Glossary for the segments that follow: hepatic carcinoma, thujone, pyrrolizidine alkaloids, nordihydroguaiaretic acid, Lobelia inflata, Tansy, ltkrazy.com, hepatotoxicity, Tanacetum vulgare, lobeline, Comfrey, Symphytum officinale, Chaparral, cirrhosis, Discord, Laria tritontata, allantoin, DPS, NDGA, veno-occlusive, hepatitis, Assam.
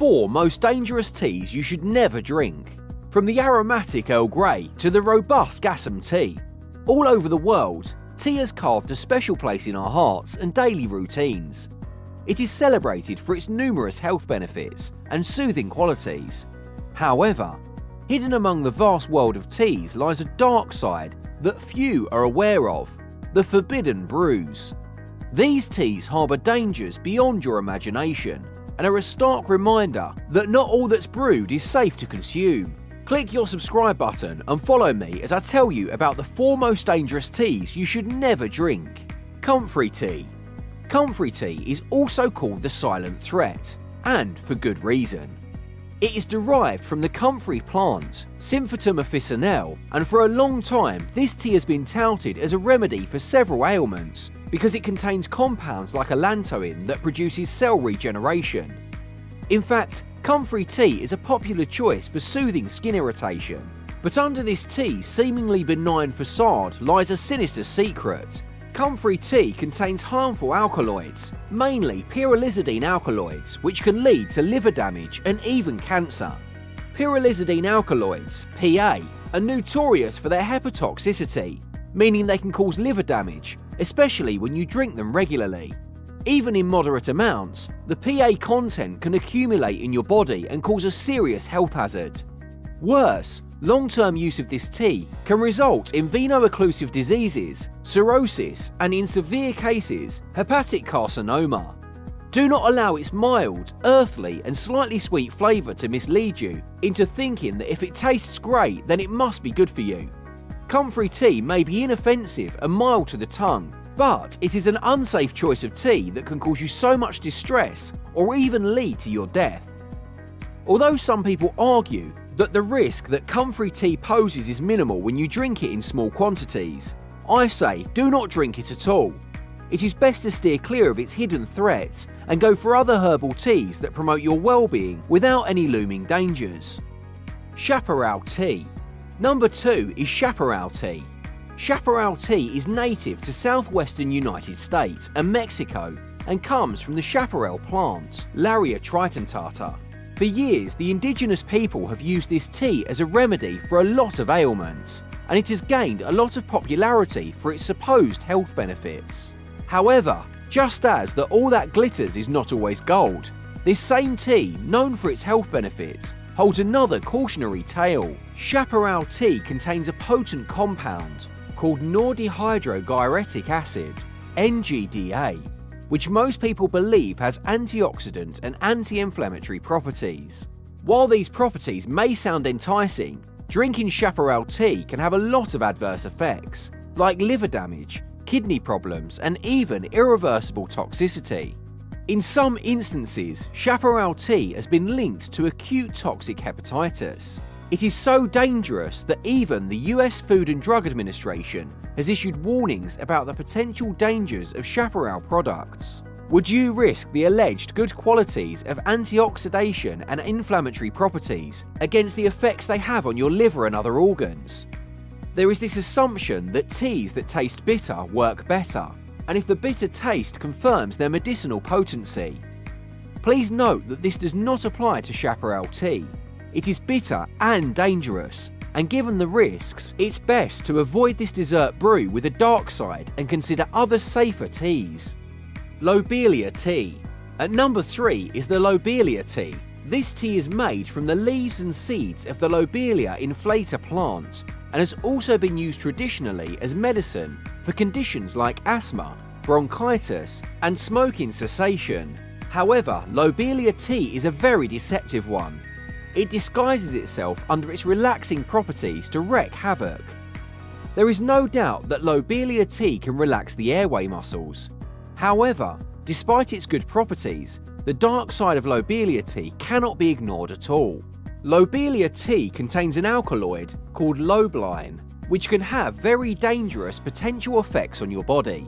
4 most dangerous teas you should never drink, from the aromatic Earl Grey to the robust Assam tea. All over the world, tea has carved a special place in our hearts and daily routines. It is celebrated for its numerous health benefits and soothing qualities. However, hidden among the vast world of teas lies a dark side that few are aware of, the forbidden brews. These teas harbour dangers beyond your imagination and are a stark reminder that not all that's brewed is safe to consume. Click your subscribe button and follow me as I tell you about the 4 most dangerous teas you should never drink. Comfrey tea. Comfrey tea is also called the silent threat, and for good reason. It is derived from the comfrey plant, Symphytum officinale, and for a long time this tea has been touted as a remedy for several ailments because it contains compounds like allantoin that produces cell regeneration. In fact, comfrey tea is a popular choice for soothing skin irritation, but under this tea's seemingly benign facade lies a sinister secret. Comfrey tea contains harmful alkaloids, mainly pyrrolizidine alkaloids, which can lead to liver damage and even cancer. Pyrrolizidine alkaloids, PA, are notorious for their hepatotoxicity, meaning they can cause liver damage, especially when you drink them regularly. Even in moderate amounts, the PA content can accumulate in your body and cause a serious health hazard. Worse, long-term use of this tea can result in veno-occlusive diseases, cirrhosis, and in severe cases, hepatic carcinoma. Do not allow its mild, earthly, and slightly sweet flavour to mislead you into thinking that if it tastes great, then it must be good for you. Comfrey tea may be inoffensive and mild to the tongue, but it is an unsafe choice of tea that can cause you so much distress or even lead to your death. Although some people argue that the risk that comfrey tea poses is minimal when you drink it in small quantities, I say do not drink it at all. It is best to steer clear of its hidden threats and go for other herbal teas that promote your well-being without any looming dangers. Chaparral tea. Number 2 is chaparral tea. Chaparral tea is native to southwestern United States and Mexico and comes from the chaparral plant, Laria tritontata. For years, the indigenous people have used this tea as a remedy for a lot of ailments, and it has gained a lot of popularity for its supposed health benefits. However, just as that all that glitters is not always gold, this same tea, known for its health benefits, holds another cautionary tale. Chaparral tea contains a potent compound called nordihydroguaiaretic acid, NDGA, which most people believe has antioxidant and anti-inflammatory properties. While these properties may sound enticing, drinking chaparral tea can have a lot of adverse effects, like liver damage, kidney problems, and even irreversible toxicity. In some instances, chaparral tea has been linked to acute toxic hepatitis. It is so dangerous that even the US Food and Drug Administration has issued warnings about the potential dangers of chaparral products. Would you risk the alleged good qualities of antioxidant and inflammatory properties against the effects they have on your liver and other organs? There is this assumption that teas that taste bitter work better, and if the bitter taste confirms their medicinal potency. Please note that this does not apply to chaparral tea. It is bitter and dangerous, and given the risks, it's best to avoid this dessert brew with a dark side and consider other safer teas. Lobelia tea. At number 3 is the Lobelia tea. This tea is made from the leaves and seeds of the Lobelia inflata plant and has also been used traditionally as medicine for conditions like asthma, bronchitis, and smoking cessation. However, Lobelia tea is a very deceptive one. It disguises itself under its relaxing properties to wreak havoc. There is no doubt that Lobelia tea can relax the airway muscles. However, despite its good properties, the dark side of Lobelia tea cannot be ignored at all. Lobelia tea contains an alkaloid called lobeline, which can have very dangerous potential effects on your body.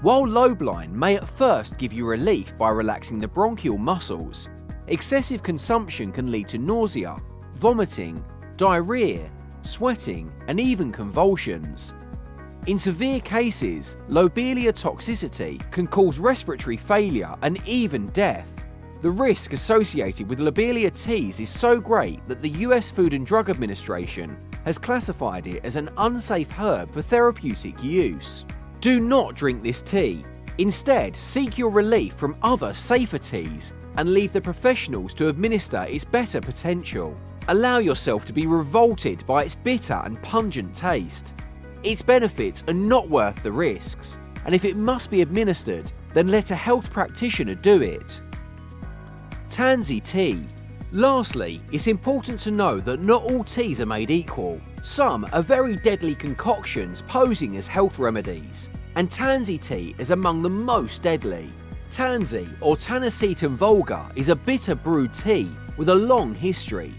While lobeline may at first give you relief by relaxing the bronchial muscles, excessive consumption can lead to nausea, vomiting, diarrhea, sweating, and even convulsions. In severe cases, lobelia toxicity can cause respiratory failure and even death. The risk associated with Lobelia teas is so great that the US Food and Drug Administration has classified it as an unsafe herb for therapeutic use. Do not drink this tea. Instead, seek your relief from other safer teas and leave the professionals to administer its better potential. Allow yourself to be revolted by its bitter and pungent taste. Its benefits are not worth the risks, and if it must be administered, then let a health practitioner do it. Tansy tea. Lastly, it's important to know that not all teas are made equal. Some are very deadly concoctions posing as health remedies, and tansy tea is among the most deadly. Tansy, or Tanacetum vulgare, is a bitter brewed tea with a long history.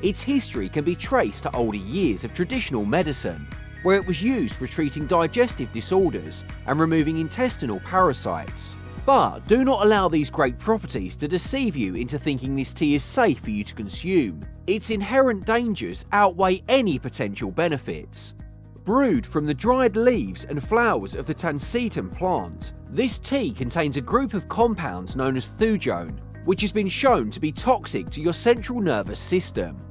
Its history can be traced to older years of traditional medicine, where it was used for treating digestive disorders and removing intestinal parasites. But do not allow these great properties to deceive you into thinking this tea is safe for you to consume. Its inherent dangers outweigh any potential benefits. Brewed from the dried leaves and flowers of the Tanacetum plant, this tea contains a group of compounds known as thujone, which has been shown to be toxic to your central nervous system.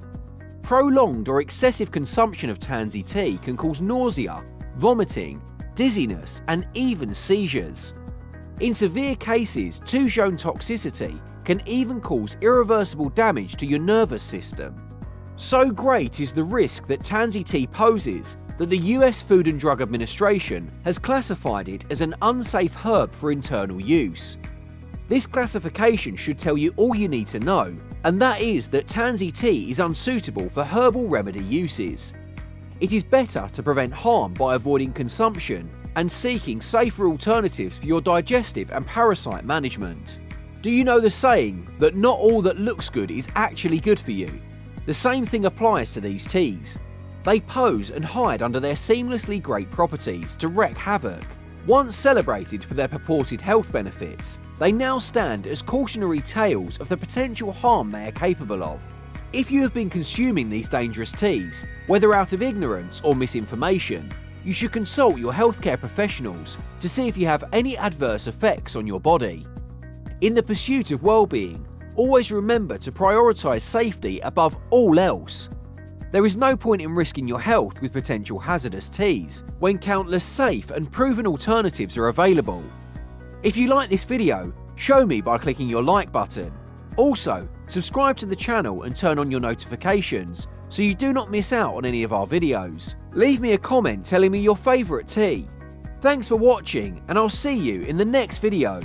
Prolonged or excessive consumption of tansy tea can cause nausea, vomiting, dizziness, and even seizures. In severe cases, thujone toxicity can even cause irreversible damage to your nervous system. So great is the risk that tansy tea poses that the US Food and Drug Administration has classified it as an unsafe herb for internal use. This classification should tell you all you need to know, and that is that tansy tea is unsuitable for herbal remedy uses. It is better to prevent harm by avoiding consumption and seeking safer alternatives for your digestive and parasite management. Do you know the saying that not all that looks good is actually good for you? The same thing applies to these teas. They pose and hide under their seamlessly great properties to wreak havoc. Once celebrated for their purported health benefits, they now stand as cautionary tales of the potential harm they are capable of. If you have been consuming these dangerous teas, whether out of ignorance or misinformation, you should consult your healthcare professionals to see if you have any adverse effects on your body. In the pursuit of well-being, always remember to prioritise safety above all else. There is no point in risking your health with potential hazardous teas when countless safe and proven alternatives are available. If you like this video, show me by clicking your like button. Also, subscribe to the channel and turn on your notifications so you do not miss out on any of our videos. Leave me a comment telling me your favourite tea. Thanks for watching, and I'll see you in the next video.